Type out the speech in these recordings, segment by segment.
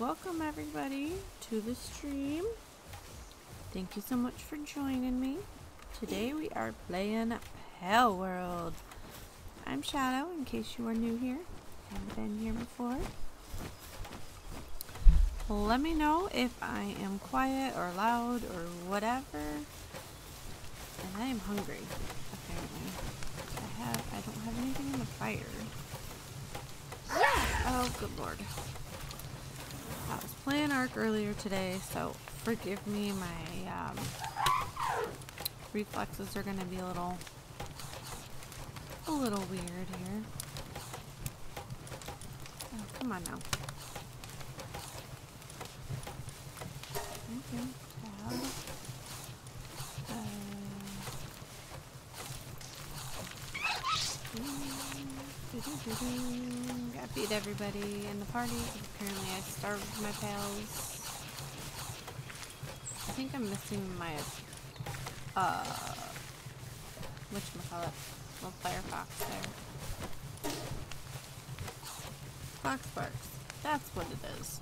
Welcome everybody to the stream. Thank you so much for joining me. Today we are playing Palworld. I'm Shadow, in case you are new here. Haven't been here before. Let me know if I am quiet or loud or whatever. And I am hungry, apparently. I don't have anything in the fire. Yeah! Oh, good lord. I was playing Ark earlier today, so forgive me, my reflexes are going to be a little weird here. Oh, come on now. Okay, tab. I beat everybody in the party. Apparently I starved my pals. I think I'm missing my whatchamacallit, little firefox there. Fox barks. That's what it is.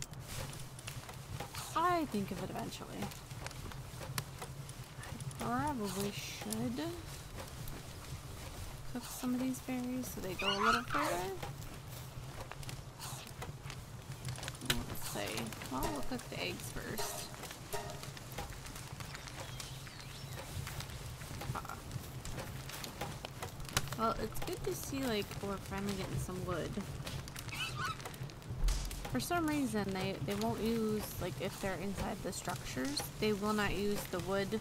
I think of it eventually. I probably should cook some of these berries so they go a little further. Let's see. Well, we'll cook the eggs first. Well, it's good to see, like, we're finally getting some wood. For some reason, they won't use, like, if they're inside the structures, they will not use the wood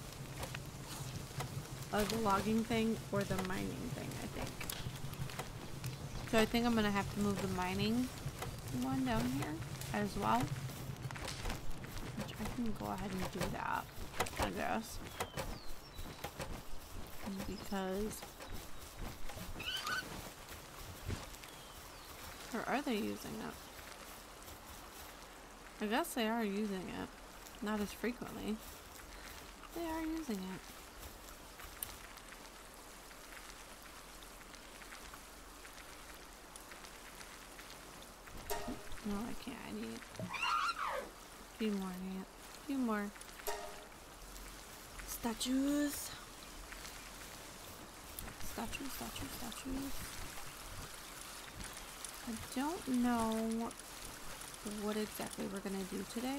of the logging thing or the mining thing, I think. So I think I'm going to have to move the mining one down here as well. Which I can go ahead and do that, I guess. Because... or are they using it? I guess they are using it. Not as frequently. They are using it. No, I can't. I need a few more. A few more statues. Statues. I don't know what exactly we're gonna do today.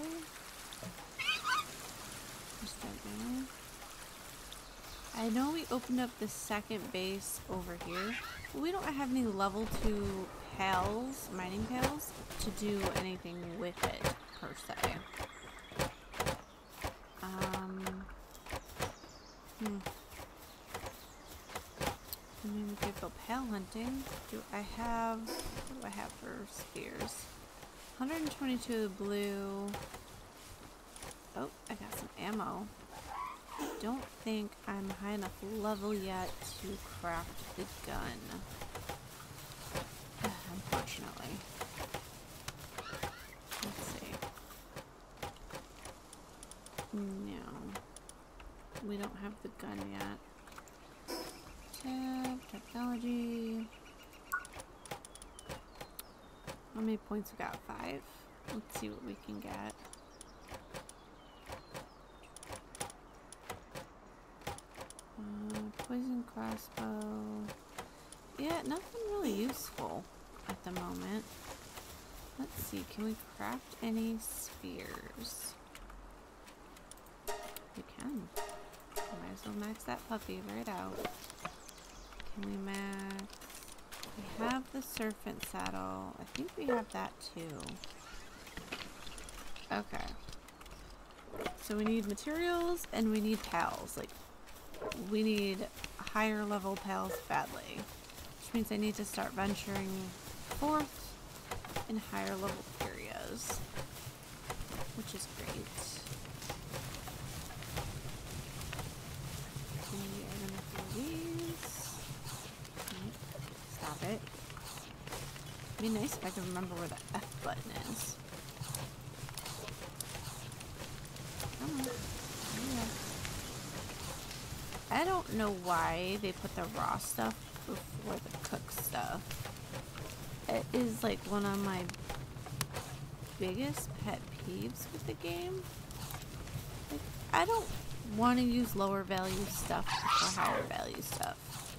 I know we opened up the second base over here, but we don't have any level 2 pals, mining pals, to do anything with it per se. I mean, we could go pal hunting. What do I have for spears? 122 blue. Oh, I got some ammo. I don't think I'm high enough level yet to craft the gun. Unfortunately. Let's see. No. We don't have the gun yet. Tab, technology. How many points we got? 5. Let's see what we can get. Poison crossbow. Yeah, nothing really useful at the moment. Let's see, can we craft any spears? We can. Might as well max that puppy right out. Can we max... we have the serpent saddle. I think we have that too. Okay. So we need materials and we need pals. Like, we need higher level pals badly. Which means I need to start venturing forth in higher level areas. Which is great. We are gonna do these. It. It'd be nice if I could remember where the F button is. Come on. Yeah. I don't know why they put the raw stuff before the cooked stuff. It is like one of my biggest pet peeves with the game. Like, I don't want to use lower value stuff for higher value stuff.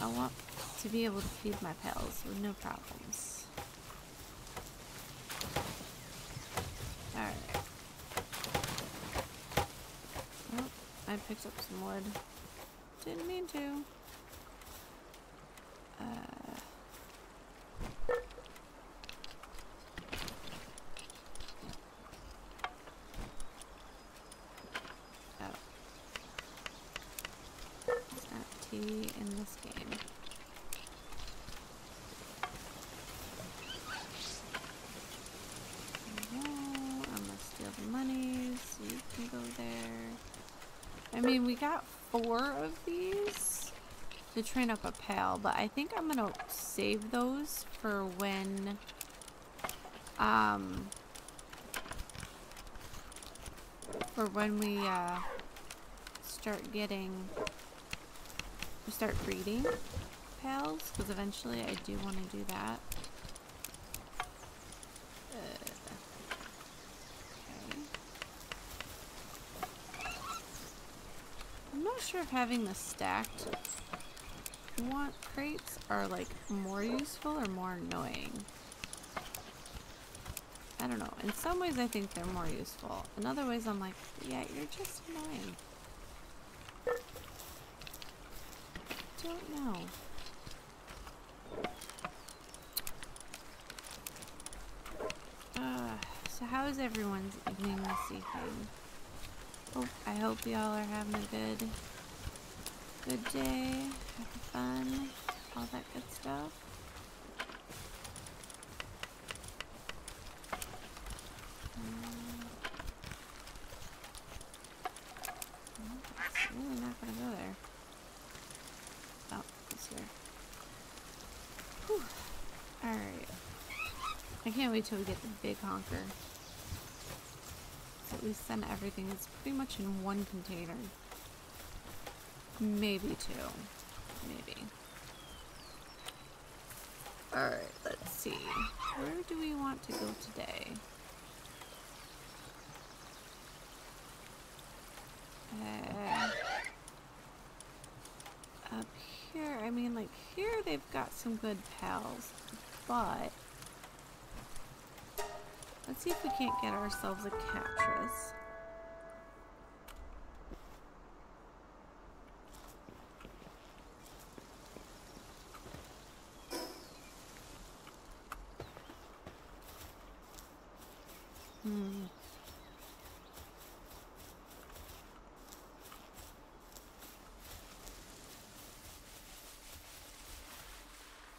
I want to be able to feed my pals with no problems. Alright. Oh, I picked up some wood. Didn't mean to. In this game. No, I'm gonna steal the money so you can go there. I mean, we got 4 of these to train up a pal, but I think I'm gonna save those for when we start getting start breeding pals, because eventually I do want to do that. Okay. I'm not sure if having the stacked crates are like more useful or more annoying. I don't know. In some ways I think they're more useful. In other ways I'm like, yeah, you're just annoying. I don't know. So how is everyone's evening this evening? Oh, I hope y'all are having a good day, having fun, all that good stuff. I'm really not gonna go there. Alright. I can't wait till we get the big honker. So we send everything. It's pretty much in one container. Maybe two. Maybe. Alright, let's see. Where do we want to go today? Up here, I mean, like, here they've got some good pals, but let's see if we can't get ourselves a cactus.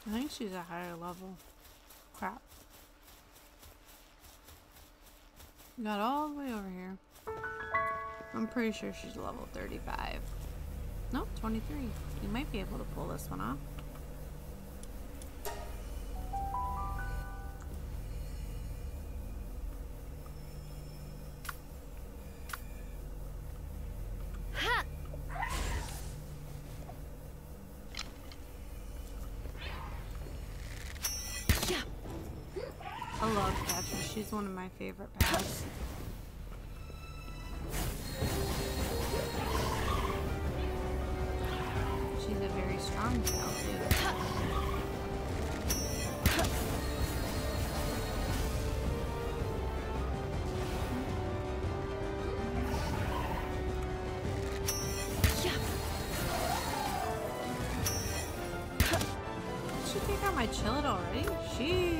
I think she's a higher level. Crap. Got all the way over here. I'm pretty sure she's level 35. Nope, 23. You might be able to pull this one off. She's one of my favorite pals. She's a very strong pal too. Did she take out my chillet already? Jeez.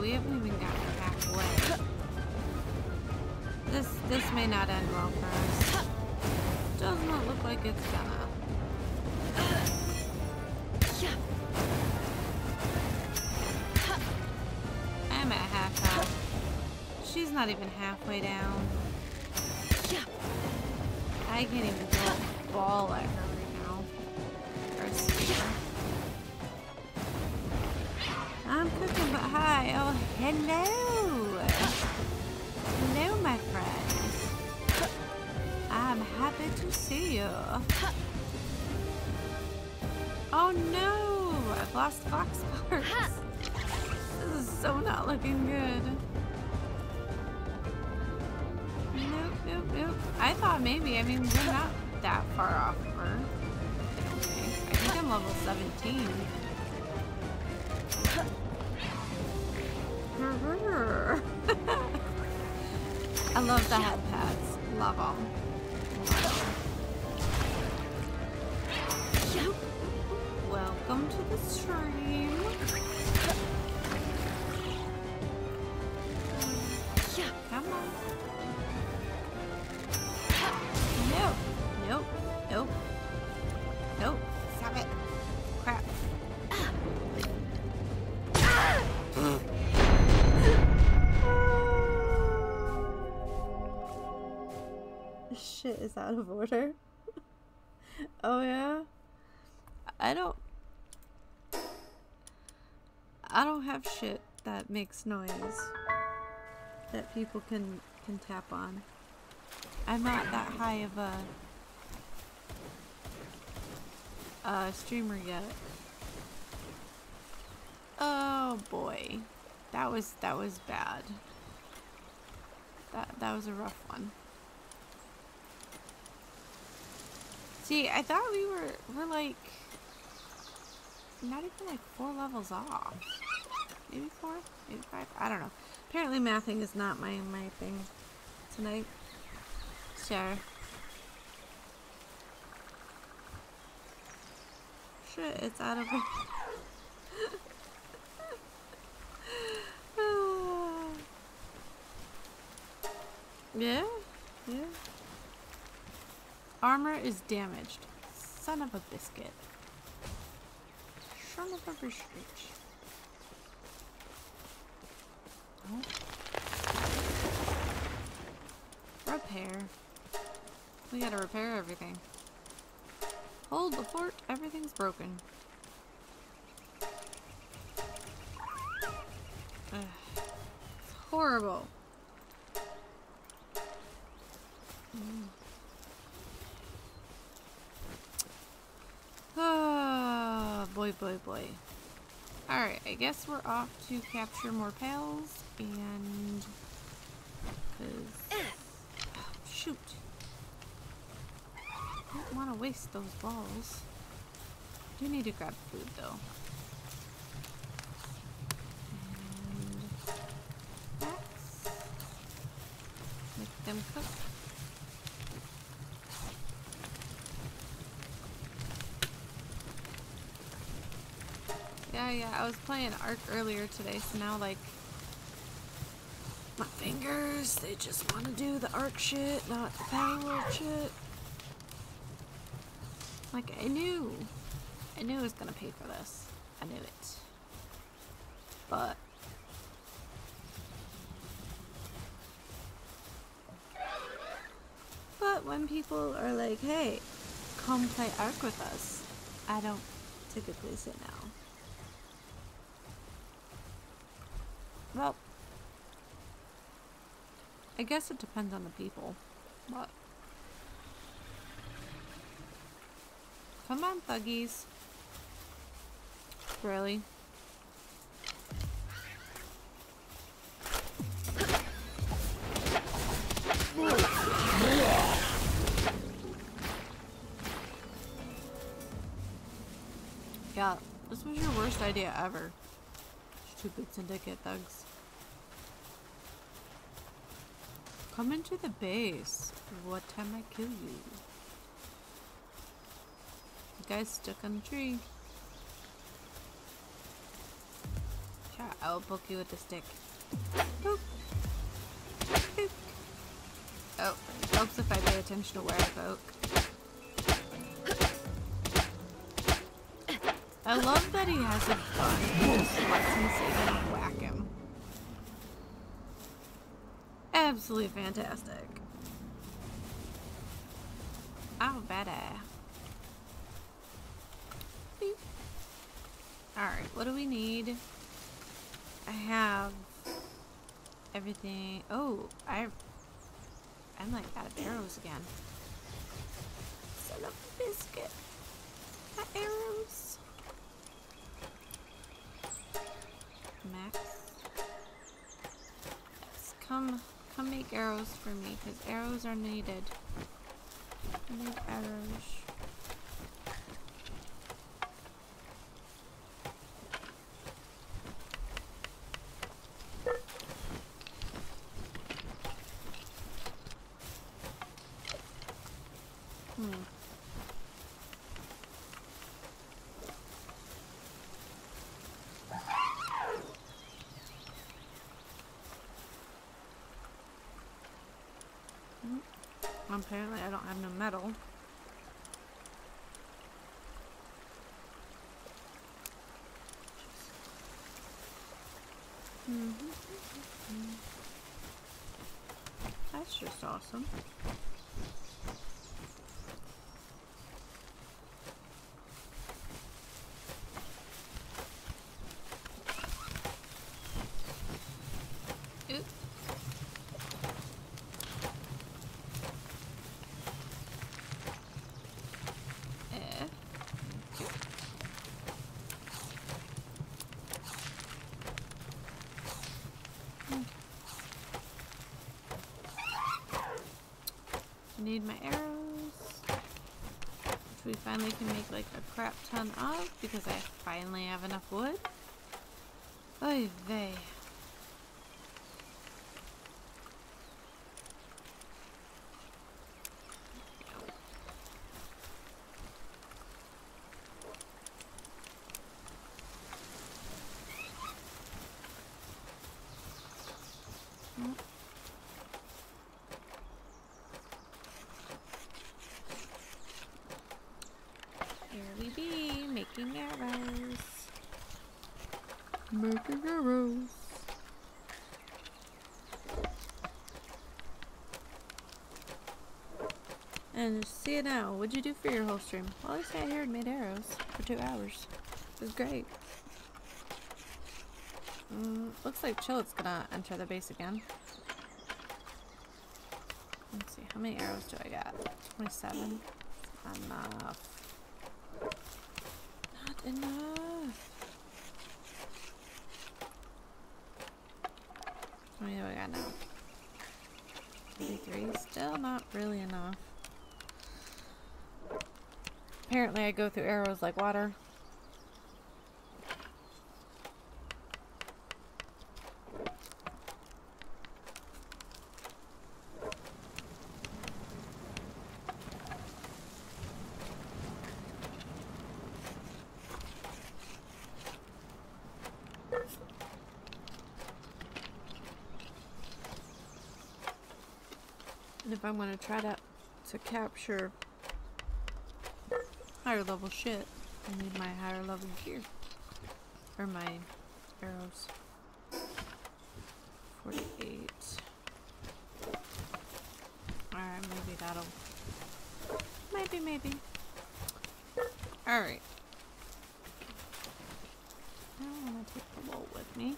We haven't even gotten halfway. This may not end well for us. Does not look like it's gonna. I'm at half. not even halfway down. I can't even throw a ball at her right now. Or a spear. I'm cooking, but hi. Oh, hello. Hello, my friends. I'm happy to see you. Oh no! I've lost fox parts. This is so not looking good. Nope. I thought maybe, I mean, we're not that far off of her. Okay. I think I'm level 17. I love the head pads. Love them. Welcome to the stream. Come on. Nope. Stop it. Crap. Shit is out of order. Oh yeah? I don't have shit that makes noise that people can tap on. I'm not that high of a streamer yet. Oh boy, that was bad. That was a rough one. See, I thought we're like not even like 4 levels off. Maybe 4, maybe 5. I don't know. Apparently, mathing is not my thing tonight. Sure. Shit, it's out of it. Yeah. Armor is damaged. Son of a biscuit. Son of a biscuit. Oh. Repair. We gotta repair everything. Hold the fort, everything's broken. Ugh. It's horrible. Oh, boy. Alright, I guess we're off to capture more pals and... Oh, shoot. I don't want to waste those balls. I do need to grab food though. And that's... Make them cook. Yeah, I was playing Ark earlier today, so now like... My fingers, they just want to do the Ark shit, not the Palworld shit. Like, I knew I was gonna pay for this. I knew it. But. But when people are like, hey, come play Ark with us, I don't typically sit now. Well, I guess it depends on the people, but. Come on, thuggies. Really? Yeah, this was your worst idea ever. Stupid syndicate thugs. Come into the base. What time I kill you? Guys stuck on the tree. Sure, I will poke you with the stick. Boop. Boop. Oh, it helps if I pay attention to where I poke. I love that he has a gun. He just lets me see him whack him. absolutely fantastic. Oh, badass. Alright, what do we need? I have everything. Oh, I'm like out of arrows again. Son of a biscuit. My arrows. Max. Yes, come make arrows for me, because arrows are needed. I need arrows. Apparently I don't have no metal. That's just awesome. Need my arrows, which we finally can make like a crap ton of because I finally have enough wood. Oy vey. And see it now. What'd you do for your whole stream? Well, I sat here and made arrows for 2 hours. It was great. Looks like Chillet's gonna enter the base again. Let's see, how many arrows do I got? 27. Enough. Not enough. How many do I got now? 33. Still not really enough. Apparently I go through arrows like water. And if I'm going to try to capture higher level shit, I need my higher level gear. Or my arrows. 48. Alright, maybe that'll... Maybe. Alright. I don't want to take the bowl with me.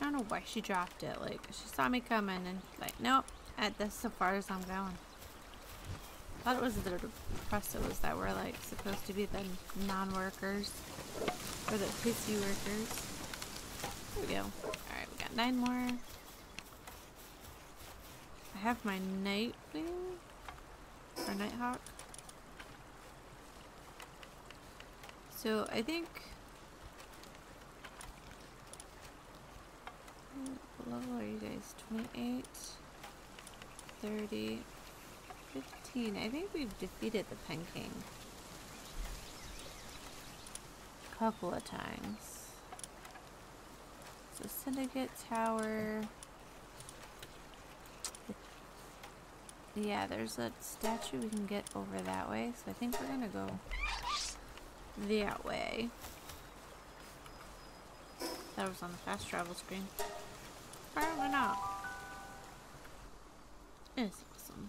I don't know why she dropped it. Like, she saw me coming and she's like, nope, that's as far as I'm going. I thought it was the depressors that were like supposed to be the non-workers or the pissy workers. There we go. Alright, we got 9 more. I have my night wing or nighthawk. So I think what level are you guys? 28, 30. 15. I think we've defeated the Pen King a couple of times. So Syndicate Tower. Yeah, there's a statue we can get over that way. So I think we're gonna go that way. That was on the fast travel screen. Probably not. It's awesome.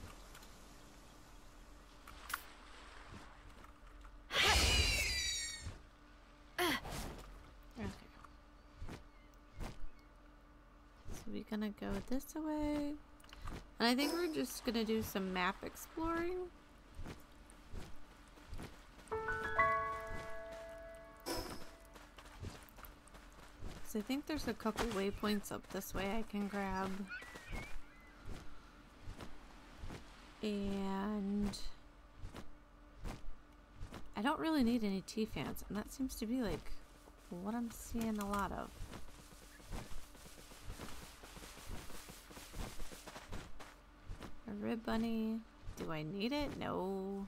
Okay. So we're gonna go this way. And I think we're just gonna do some map exploring. I think there's a couple waypoints up this way I can grab. And I don't really need any tea fans, and that seems to be like what I'm seeing a lot of. A rib bunny. Do I need it? No.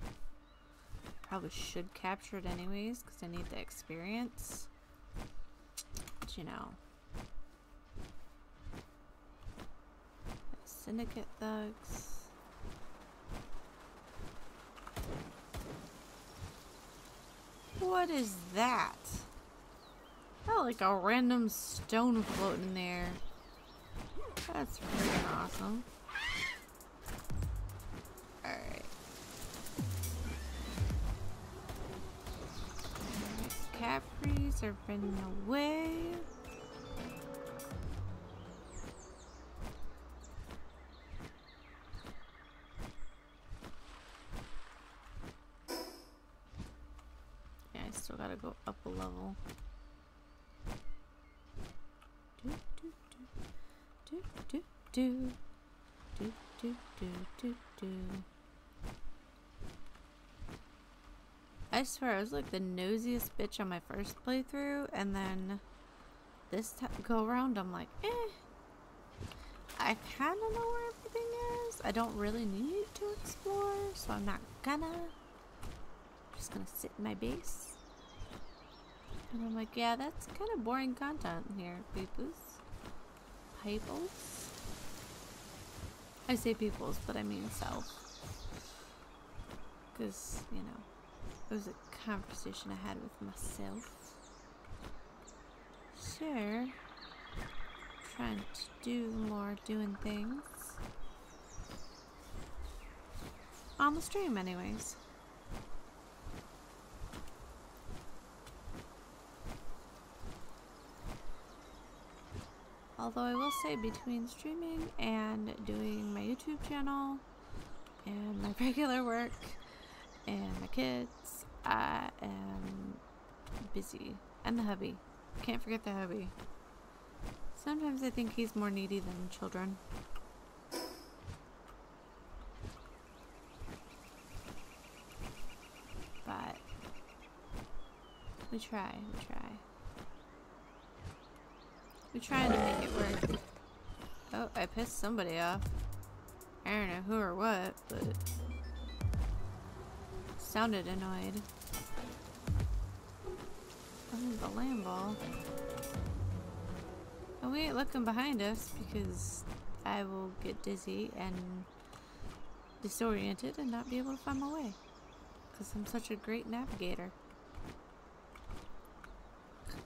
Probably should capture it anyways because I need the experience. You know, syndicate thugs. What is that? Oh, like a random stone floating there. That's freaking awesome. All right. Capris are running away. Yeah, I still gotta go up a level. Do do do do do do do do do do. I swear I was like the nosiest bitch on my first playthrough, and then this go around I'm like, I kind of know where everything is. I don't really need to explore, so I'm not gonna. I'm just gonna sit in my base. And I'm like, yeah, that's kind of boring content here, peoples. Peoples. I say peoples, but I mean self. Because, you know. It was a conversation I had with myself. Sure. Trying to do more doing things. On the stream anyways. Although I will say between streaming and doing my YouTube channel and my regular work and my kids, I am busy. And the hubby. Can't forget the hubby. Sometimes I think he's more needy than children. But we try. We're trying to make it work. Oh, I pissed somebody off. I don't know who or what, but sounded annoyed. Oh, the lamb ball. And we ain't looking behind us because I will get dizzy and disoriented and not be able to find my way. Because I'm such a great navigator.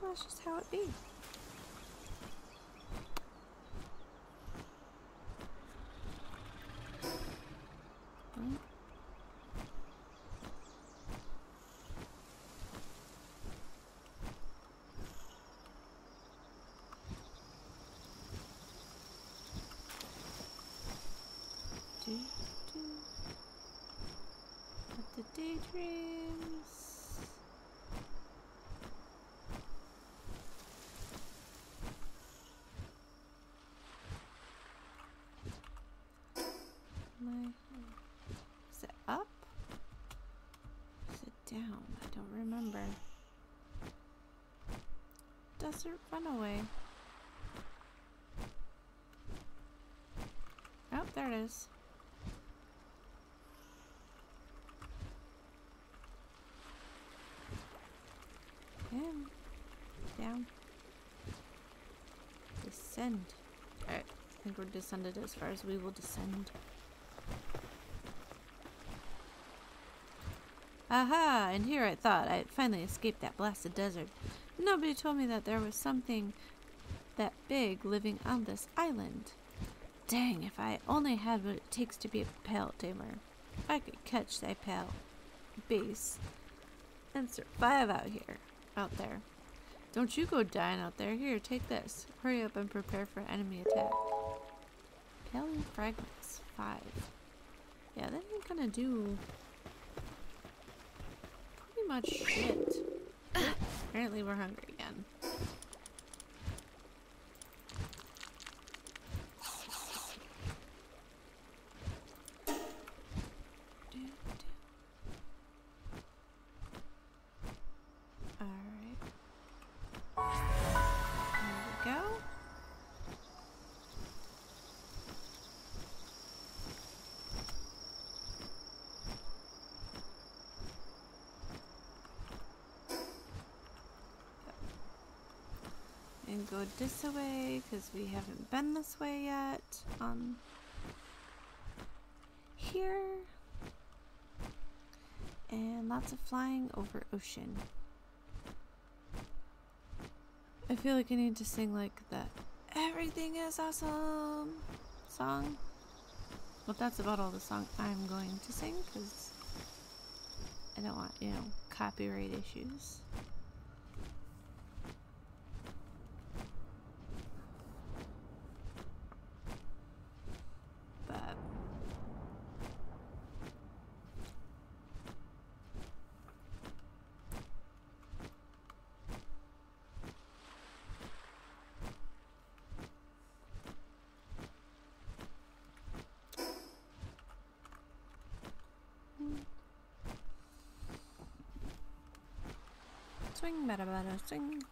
That's just how it be. Daydreams. Is it up? Is it down? I don't remember. Desert Runaway. Oh, there it is. Descend. Alright, I think we're descended as far as we will descend. Aha! And here I thought I had finally escaped that blasted desert. Nobody told me that there was something that big living on this island. Dang, if I only had what it takes to be a pal tamer, I could catch thy pal base and survive out there. Don't you go dying out there. Here, take this. Hurry up and prepare for enemy attack. Palworld fragments 5. Yeah, that ain't gonna do pretty much shit. Apparently we're hungry again. Go this way because we haven't been this way yet. Here and lots of flying over ocean. I feel like I need to sing like that "Everything is awesome" song. Well, that's about all the song I'm going to sing because I don't want, you know, copyright issues. Swing, bada bada, swing.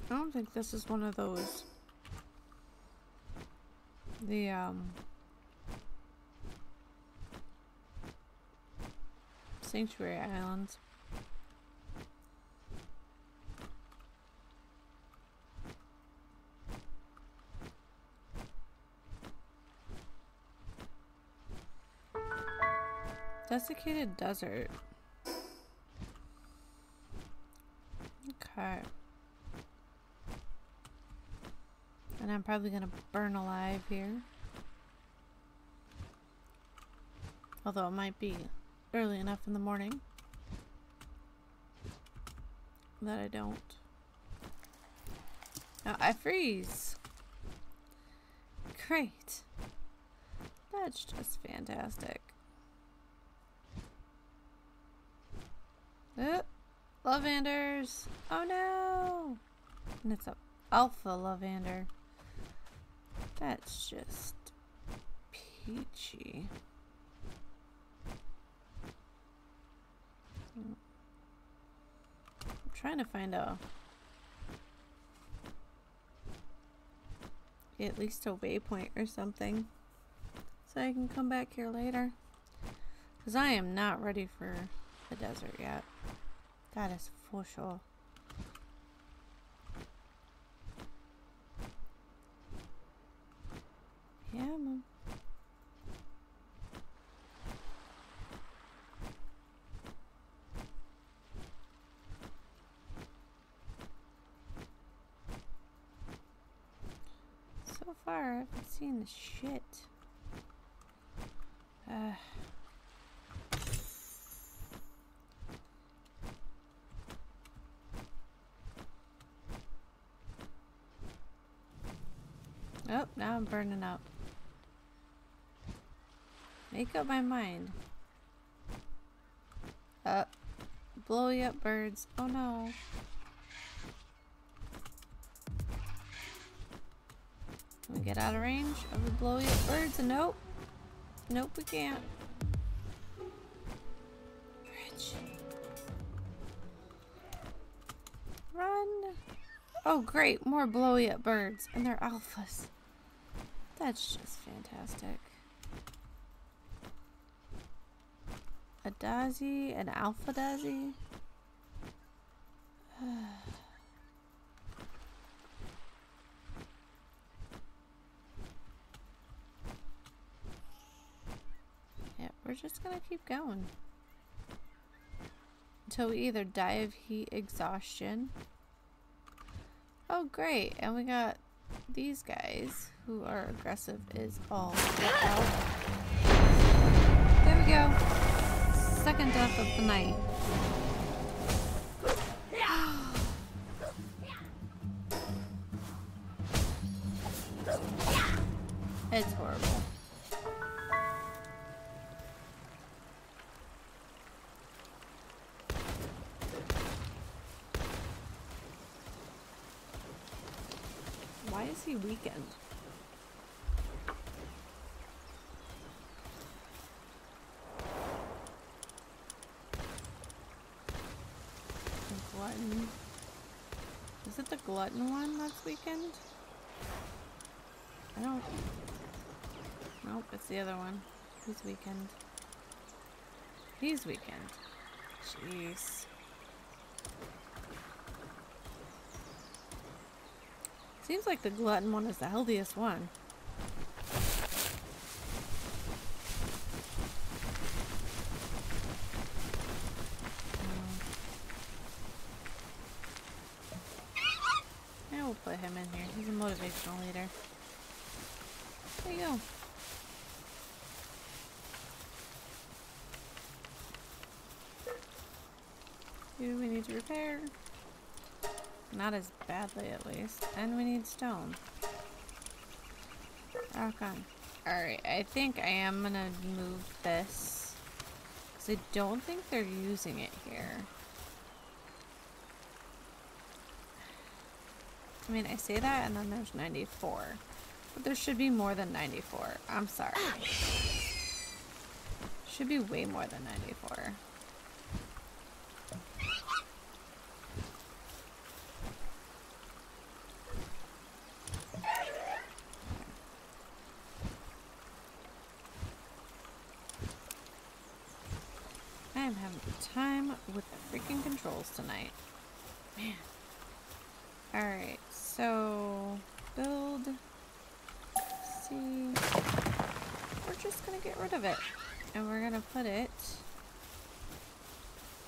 I don't think this is one of those. The, sanctuary islands. Desiccated desert. Okay. And I'm probably gonna burn alive here. Although it might be early enough in the morning that I don't. Now I freeze. Great. That's just fantastic. Lavanders! Oh no! And it's an alpha lavander. That's just peachy. I'm trying to find at least a waypoint or something so I can come back here later. Because I am not ready for the desert yet. That is for sure. Yeah, man. So far, I haven't seen the shit. Oh, now I'm burning up. Make up my mind. Blow you up, birds. Oh no. Can we get out of range of the blow you up birds? Nope. Nope, we can't. Bridge. Run. Oh great, more blow you up birds. And they're alphas. That's just fantastic. A Dazi, an alpha Dazi. just gonna keep going until we either die of heat exhaustion. Oh great, and we got these guys who are aggressive as all out. There we go. Second death of the night. It's horrible. Why is he weakened? The glutton. Is it the glutton one that's weakened? I don't. Nope, it's the other one. He's weakened. He's weakened. Jeez. Seems like the glutton one is the healthiest one. Yeah, we'll put him in here. He's a motivational leader. There you go. Do we need to repair? Not as badly, at least. And we need stone. Rock on. Alright, I think I am gonna move this. Because I don't think they're using it here. I mean, I say that and then there's 94. But there should be more than 94. I'm sorry. Should be way more than 94. I'm having a good time with the freaking controls tonight. Man. Alright, so build. Let's see. We're just gonna get rid of it. And we're gonna put it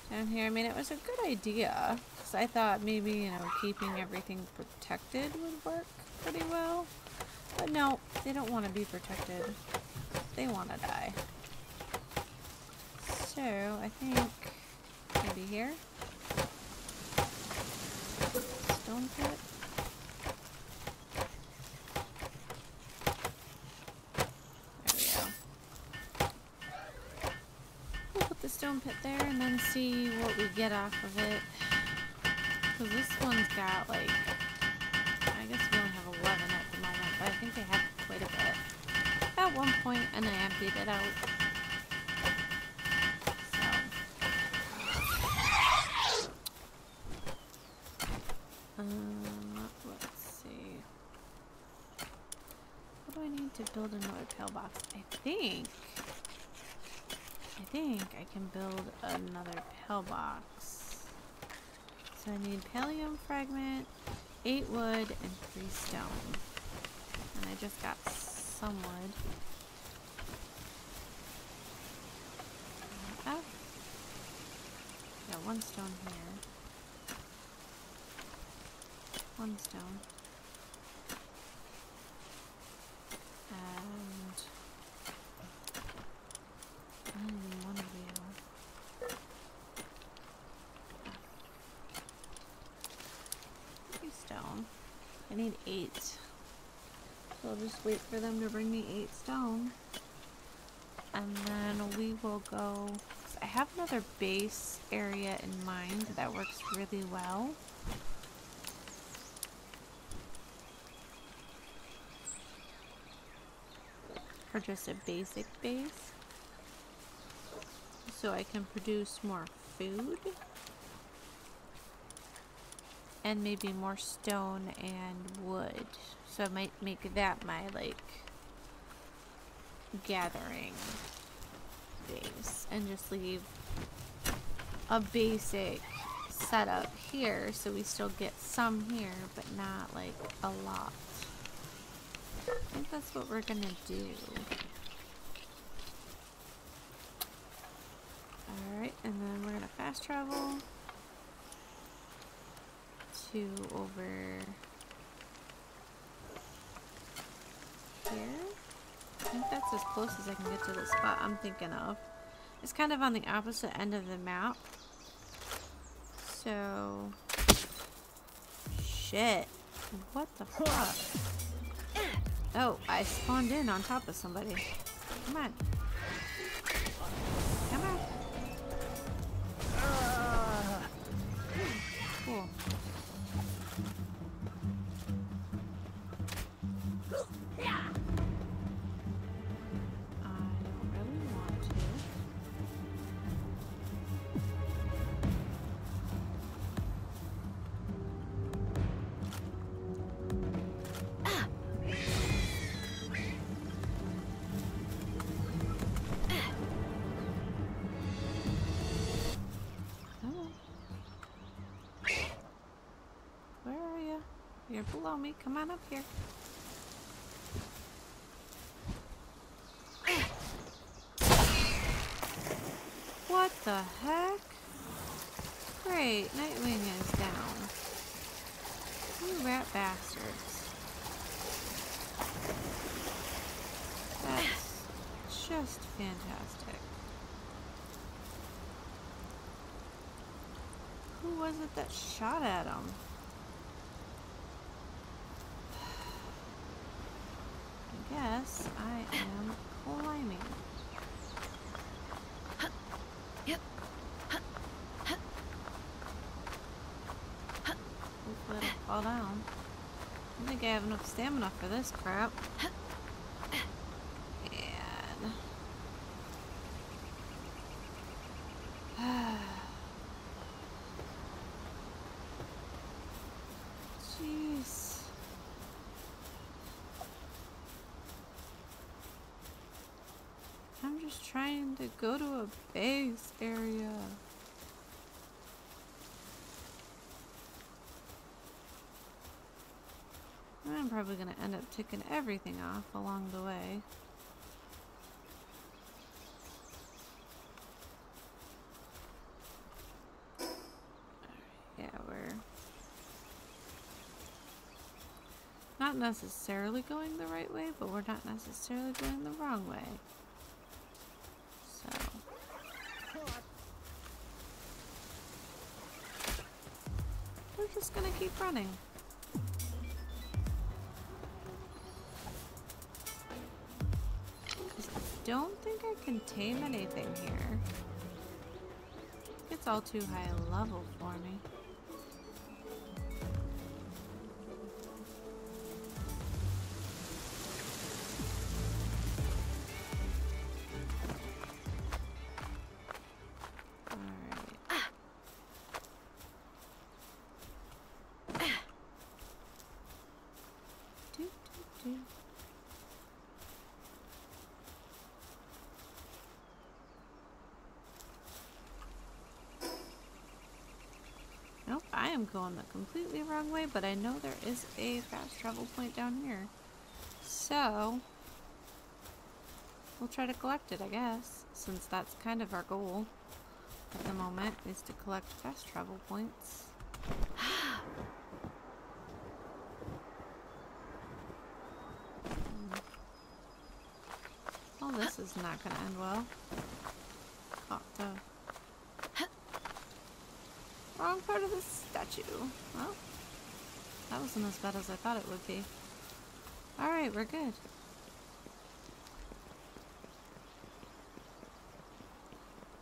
down here. I mean, it was a good idea. Because I thought maybe, you know, keeping everything protected would work pretty well. But no, they don't want to be protected. They want to die. So, I think maybe here. Stone pit. There we go. We'll put the stone pit there and then see what we get off of it. Because this one's got like, I guess we only have 11 at the moment, but I think they have quite a bit. At one point, and I emptied it out. Let's see. What do I need to build another pillbox? I think I can build another pillbox. So I need pallium fragment, 8 wood, and 3 stone. And I just got some wood. Oh. Got 1 stone here. 1 stone. And only 1 of you. Three stone. I need 8. So I'll just wait for them to bring me 8 stone. And then we will go. I have another base area in mind that works really well. Or just a basic base, so I can produce more food and maybe more stone and wood. So I might make that my like gathering base and just leave a basic setup here, so we still get some here but not like a lot. I think that's what we're gonna do. Alright, and then we're going to fast travel to over here. I think that's as close as I can get to the spot I'm thinking of. It's kind of on the opposite end of the map. So... shit. What the fuck? Oh, I spawned in on top of somebody. Come on. Come on. Cool. You're below me. Come on up here. What the heck? Great. Nightwing is down. You rat bastards. That's just fantastic. Who was it that shot at him? Yes, I am climbing. Yep. Hopefully it'll fall down. I think I have enough stamina for this crap. And... jeez. I'm just trying to go to a base area. I'm probably going to end up ticking everything off along the way. Yeah, we're not necessarily going the right way, but we're not necessarily going the wrong way. We're just gonna keep running. I don't think I can tame anything here. It's all too high a level for me. Nope, I am going the completely wrong way, but I know there is a fast travel point down here. So, we'll try to collect it, I guess, since that's kind of our goal at the moment, is to collect fast travel points. Well, this is not going to end well. Oh, the wrong part of the statue. Well, that wasn't as bad as I thought it would be. Alright, we're good.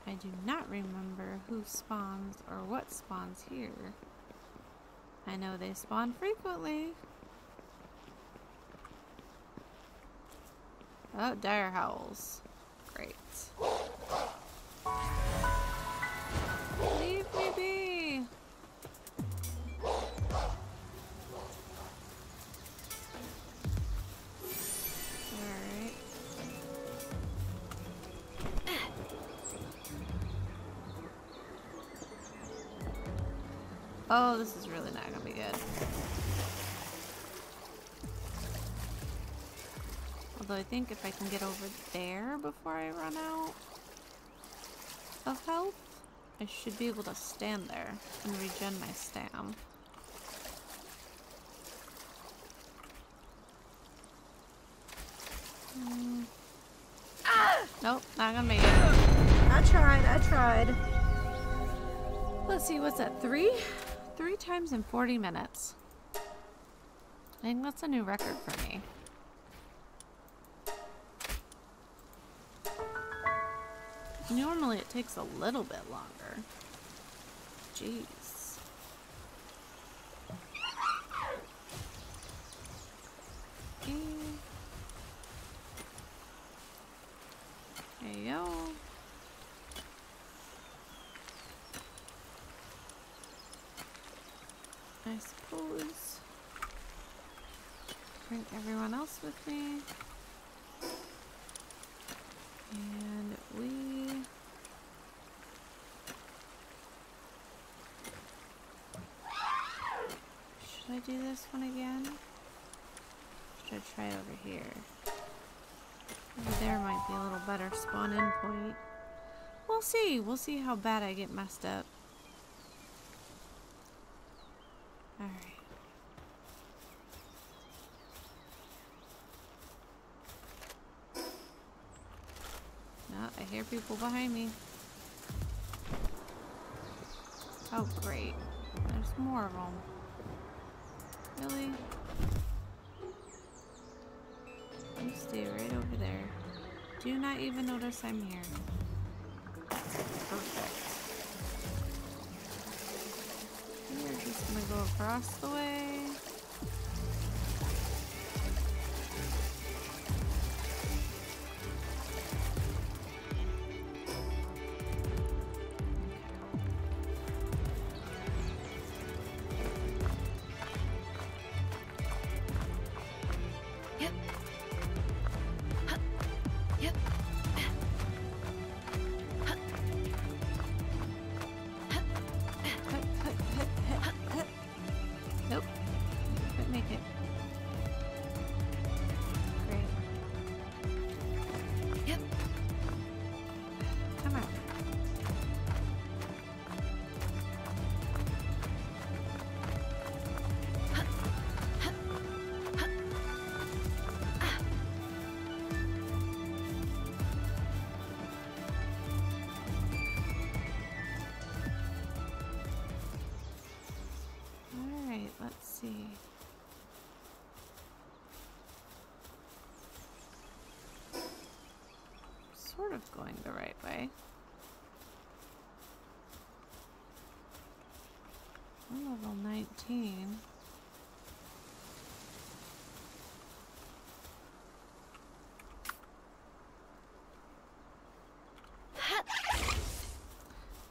I do not remember who spawns or what spawns here. I know they spawn frequently. Oh, dire howls. Great. Leave me be! Alright. Oh, this is really not gonna be good. Although I think if I can get over there before I run out of health, I should be able to stand there and regen my stamina. Nope, not gonna make it. I tried. Let's see, what's that, three? 3 times in 40 minutes. I think that's a new record for me. Normally it takes a little bit longer. Jeez. There you go. I suppose bring everyone else with me. And we should I do this one again? Should I try over here? Over there might be a little better spawn in point. We'll see. We'll see how bad I get messed up. Alright. No, I hear people behind me. Oh, great. There's more of them. Really? You stay right over there. Do not even notice I'm here. Perfect. We are just gonna go across the way. Sort of going the right way. I'm level 19.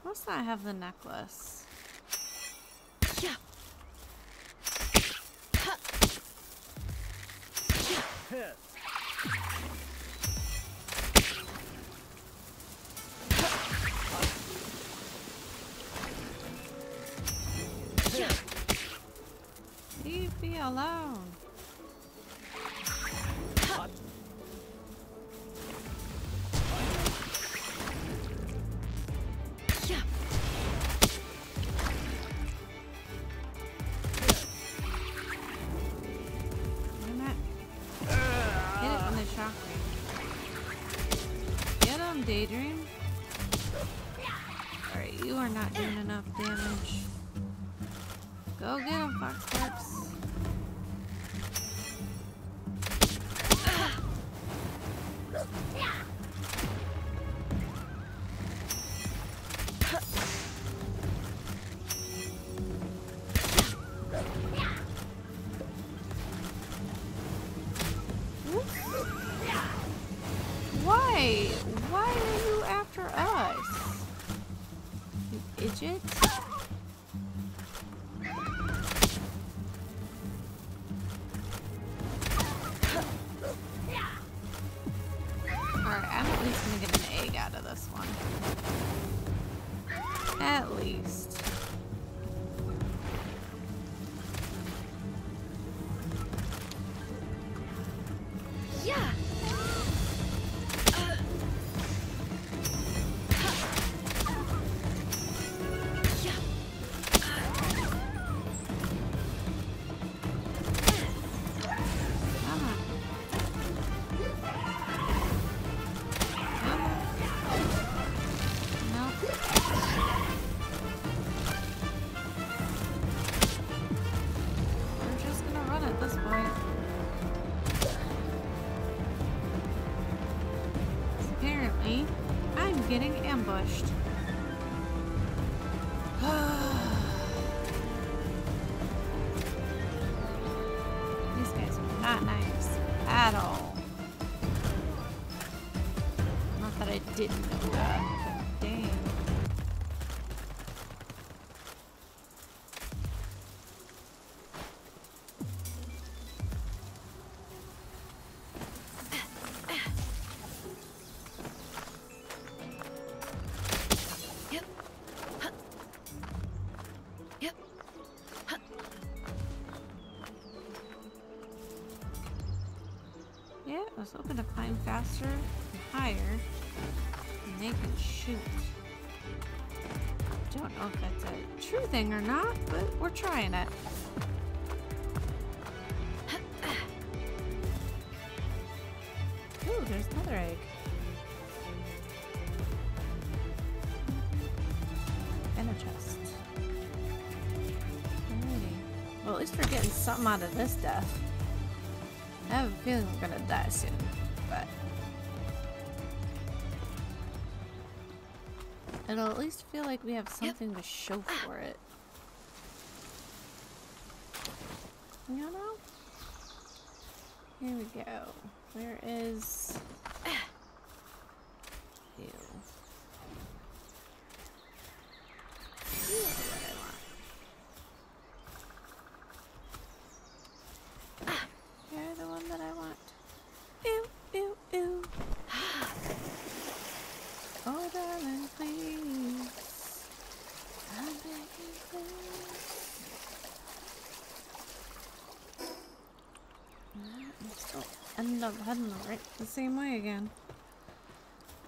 Must not have the necklace. Leave me alone. Daydream. Alright, you are not doing enough damage. Go get him, Foxlips. Why? Why are you after us? You idiot. Alright, I'm at least gonna get an egg out of this one. At least. getting ambushed. These guys are not nice at all. Not that I didn't know that, but damn. Or not, but we're trying it. Ooh, there's another egg. And a chest. Alrighty. Well, at least we're getting something out of this death. I have a feeling we're gonna die soon, but it'll at least feel like we have something to show for it. You know? Here we go. Where is you? You know what I want. You're the one that I want. Ew, ew, ew. Oh, darling, please. I'm begging, please. Oh, end up heading right the same way again.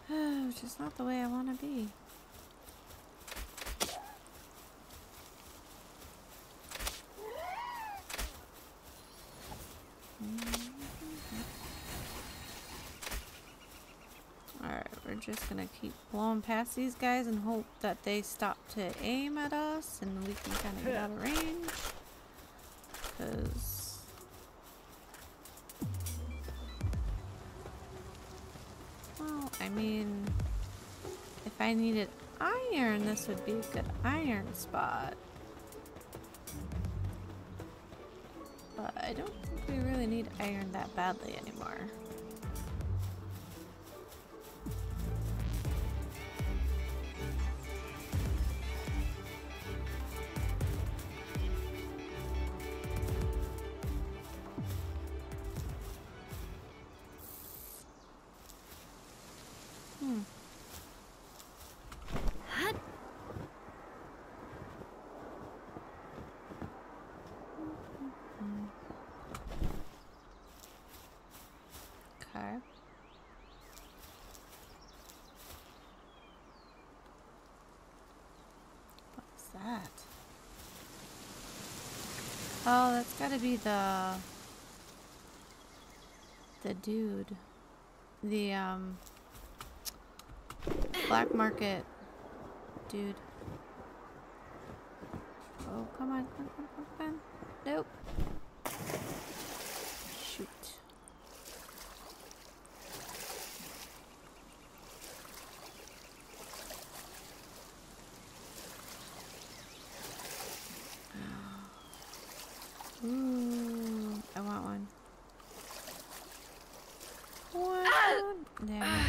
Which is not the way I want to be. Alright, we're just gonna keep blowing past these guys and hope that they stop to aim at us and we can kind of get out of range. Because I mean, if I needed iron, this would be a good iron spot. But I don't think we really need iron that badly anymore. Oh, that's gotta be the dude. The, black market dude. Oh, come on, come on, come on. Nope. Shoot. Ooh, I want one. One. Ah! There.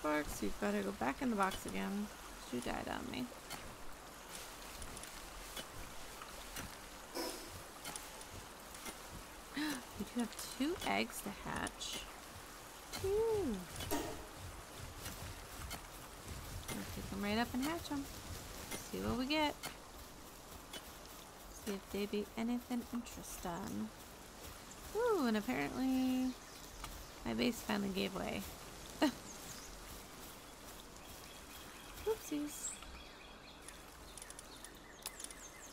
Sparks, you've got to go back in the box again. You died on me. We do have 2 eggs to hatch. 2. I'll pick them right up and hatch them. See what we get. See if they be anything interesting. Ooh, and apparently my base finally gave way. Oopsies.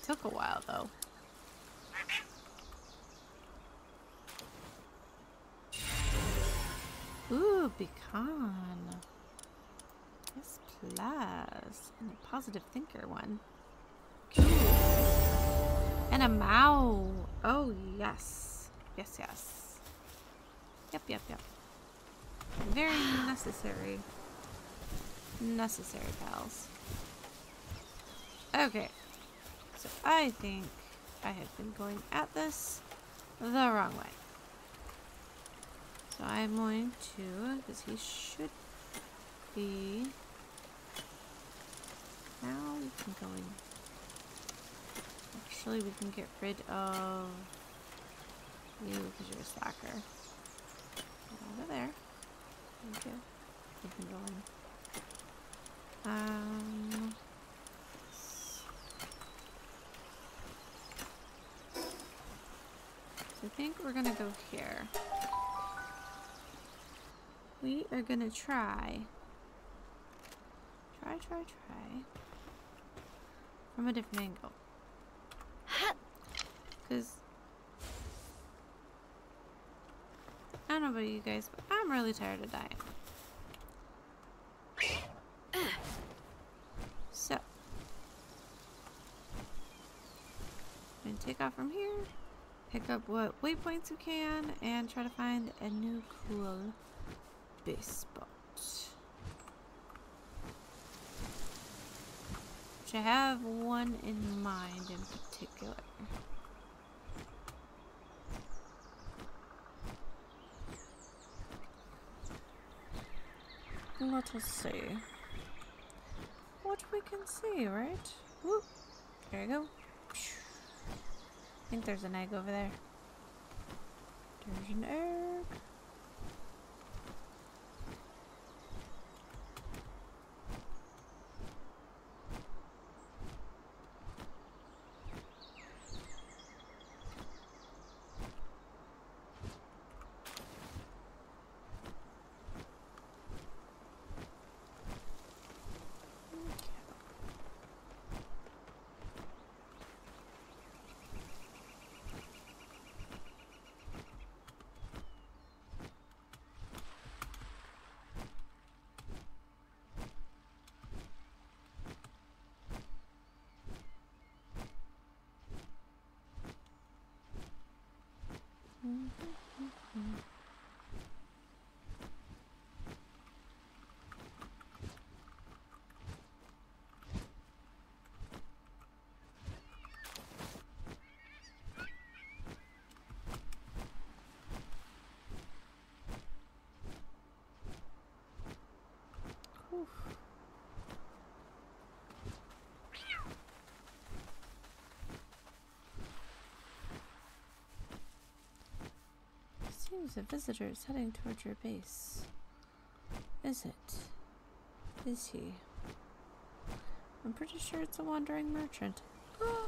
Took a while though. Ooh, pecan. Yes, plus. And a positive thinker one. Cool. And a Mao. Oh, yes. Yes, yes. Yep, yep, yep. Very necessary. Necessary, pals. Okay. So I think I have been going at this the wrong way. So I'm going to, because he should be. Now we can go in. Actually, we can get rid of you because you're a slacker. Over there. Thank you. You can go in. So I think we're gonna go here. We are gonna try from a different angle, because I don't know about you guys, but I'm really tired of dying. So, I'm gonna take off from here, pick up what waypoints we can, and try to find a new cool base spot. Which I have one in mind in particular. Let us see what we can see, right? Whoop. There we go. I think there's an egg over there. There's an egg. Seems a visitor is heading towards your base. Is it? Is he? I'm pretty sure it's a wandering merchant. I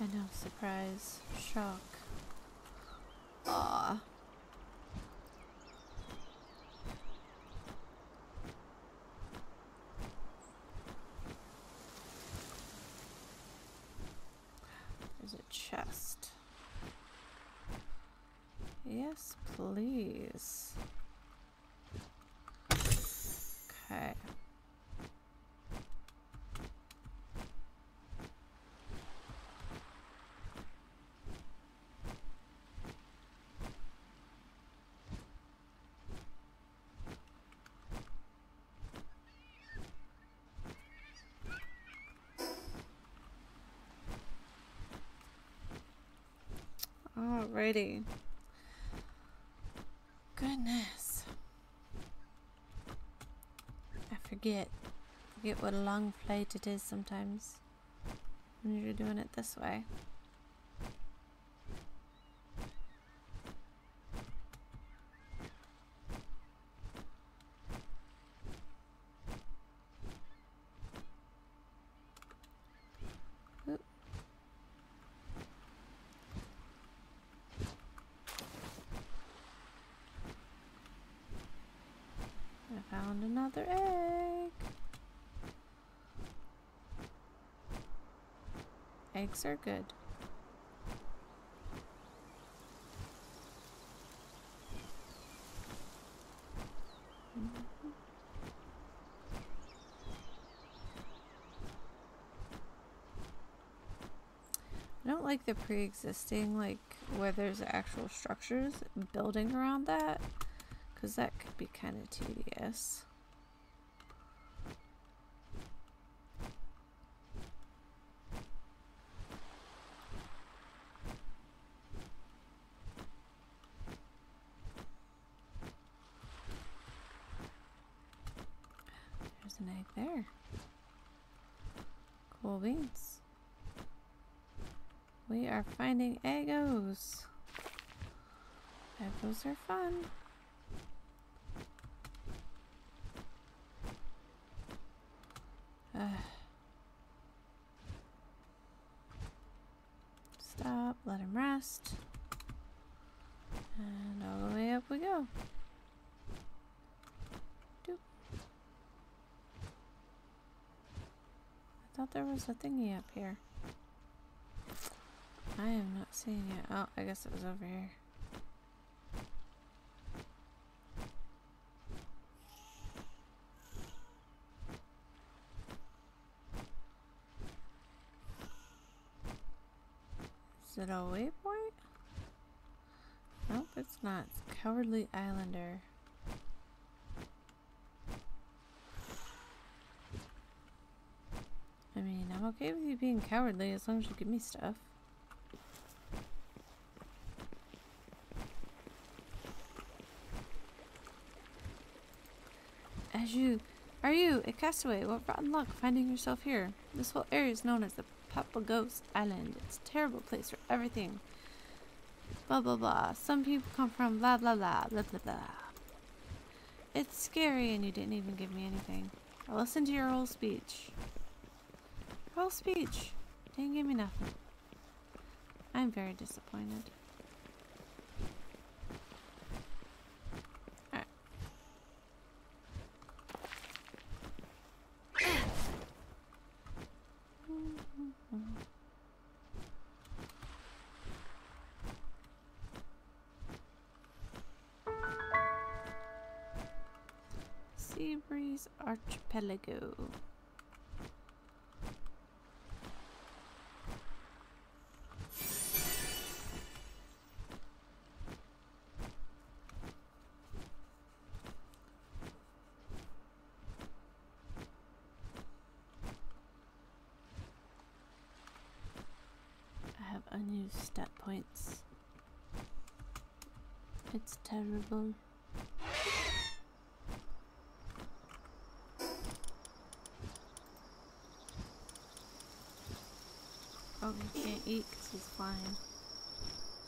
know, surprise, shock, aw. There's a chest. Yes, please. Okay. Alrighty. Goodness. I forget what a long flight it is sometimes when you're doing it this way. Another egg. Eggs are good. I don't like the pre-existing, like where there's actual structures building around that, because that could be kind of tedious. There's an egg there. Cool beans. We are finding Eggos. Eggos are fun. Stop, let him rest. And all the way up we go. Doop. I thought there was a thingy up here. I am not seeing it. Oh, I guess it was over here. Is it a waypoint? Nope, it's not. It's a Cowardly Islander. I mean, I'm okay with you being cowardly as long as you give me stuff. Are you a castaway? What rotten luck finding yourself here. This whole area is known as the Papagos Island. It's a terrible place for everything. Blah blah blah. Some people come from blah blah blah blah blah blah. It's scary and you didn't even give me anything. I listened to your whole speech. Whole speech. Didn't give me nothing. I'm very disappointed. Seabreeze Archipelago. I have unused stat points. It's terrible. Oh, he can't eat because he's flying.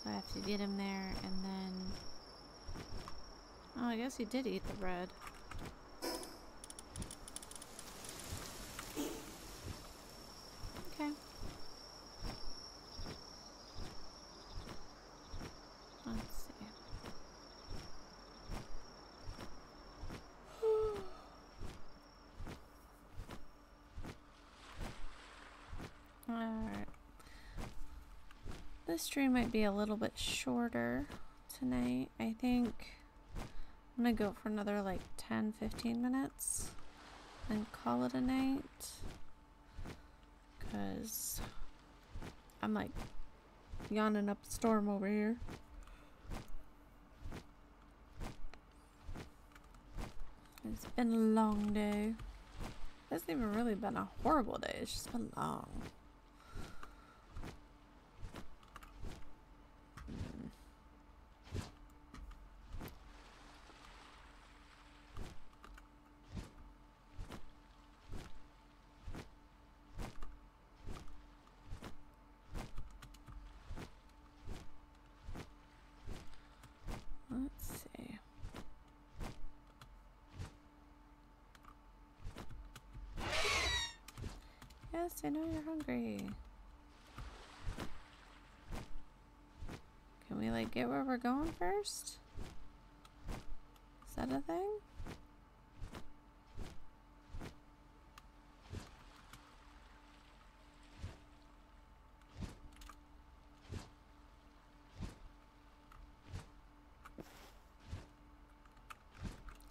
So I have to get him there and then... Oh, I guess he did eat the bread. Okay. Let's see. Alright. This stream might be a little bit shorter tonight. I think I'm gonna go for another like 10-15 minutes and call it a night, because I'm like yawning up a storm over here. It's been a long day. It hasn't even really been a horrible day, it's just been long. Yes, I know you're hungry. Can we like get where we're going first? Is that a thing?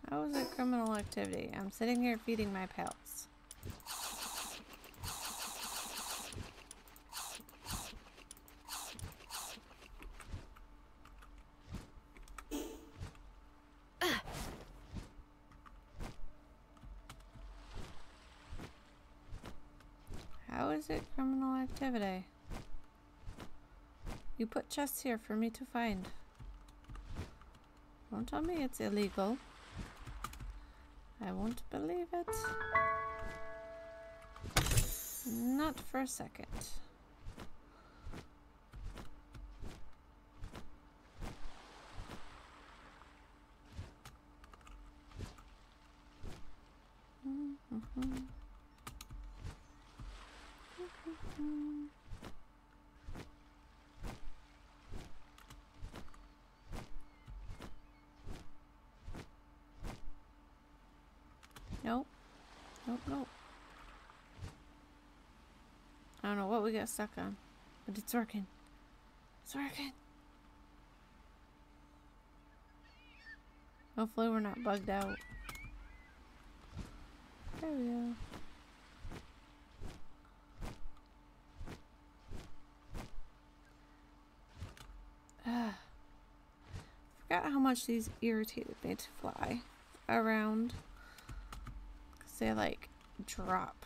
I How is that criminal activity? I'm sitting here feeding my pals. How is it criminal activity? You put chests here for me to find. Don't tell me it's illegal. I won't believe it. Not for a second. Nope. I don't know what we got stuck on, but it's working. It's working. Hopefully we're not bugged out. There we go. Forgot how much these irritated me to fly around. They like drop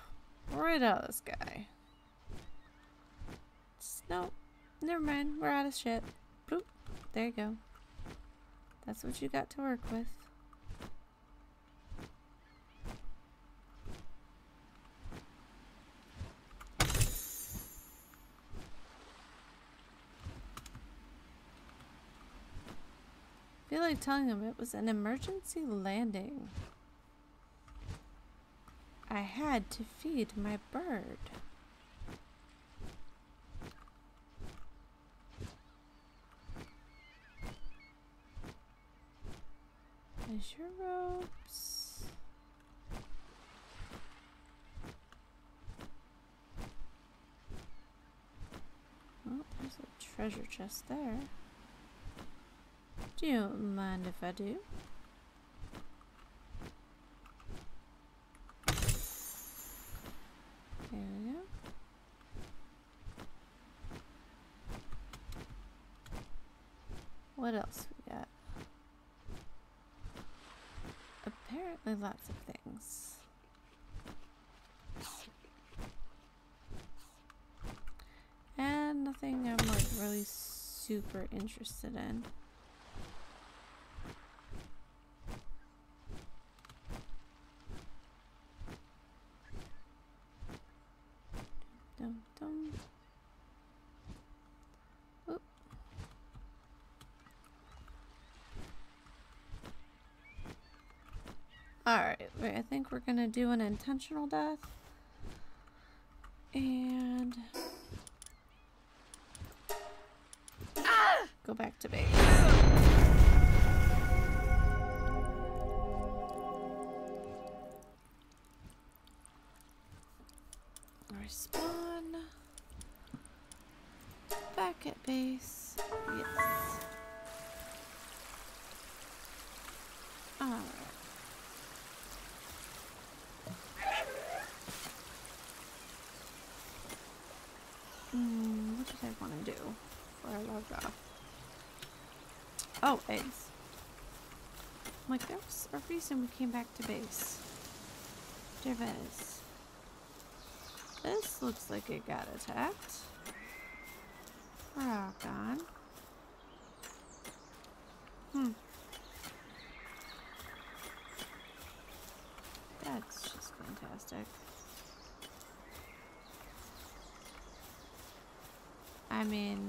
right out of the sky. No, never mind. We're out of shit. Boop. There you go. That's what you got to work with. I feel like telling them it was an emergency landing. I had to feed my bird. There's your ropes. Oh, there's a treasure chest there. Do you mind if I do? What else we got? Apparently lots of things. And nothing I'm like really super interested in. Alright, I think we're gonna do an intentional death. And go back to base. Respawn. Back at base. Yes. Alright. What did I want to do before I log off? Oh, eggs. I'm like, there was a reason we came back to base. There it is. This looks like it got attacked. Rock on. That's just fantastic. I mean,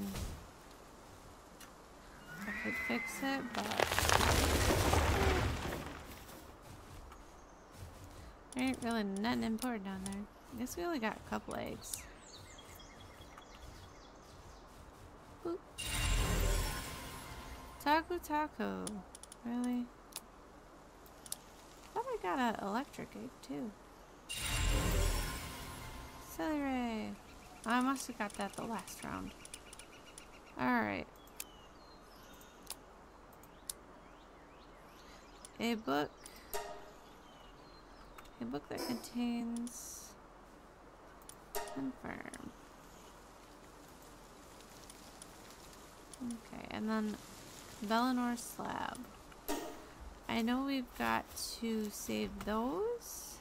I could fix it, but there ain't really nothing important on there. I guess we only got a couple eggs. Boop. Taco. Really? I thought I got an electric egg too. Silly Ray. I must have got that the last round. Alright. A book. A book that contains... confirm. Okay, and then Bellinor slab. I know we've got to save those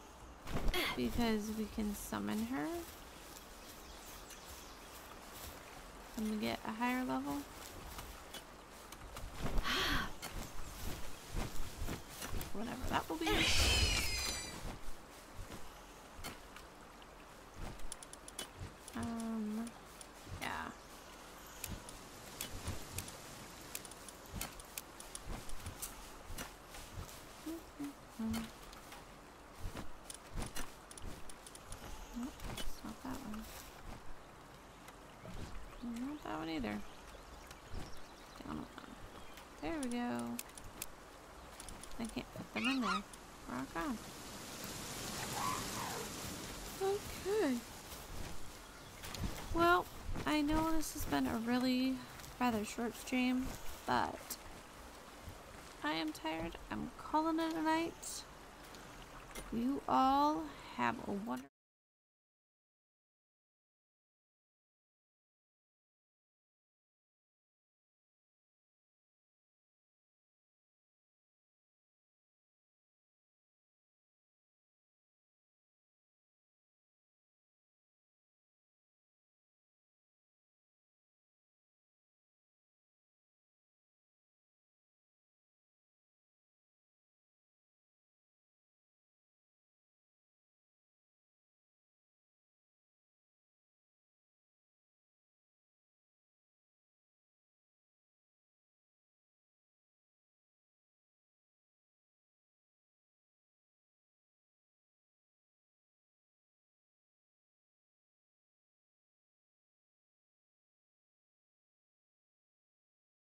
because we can summon her and we get a higher level. Whatever that will be. I know this has been a really rather short stream, but I am tired. I'm calling it a night. You all have a wonderful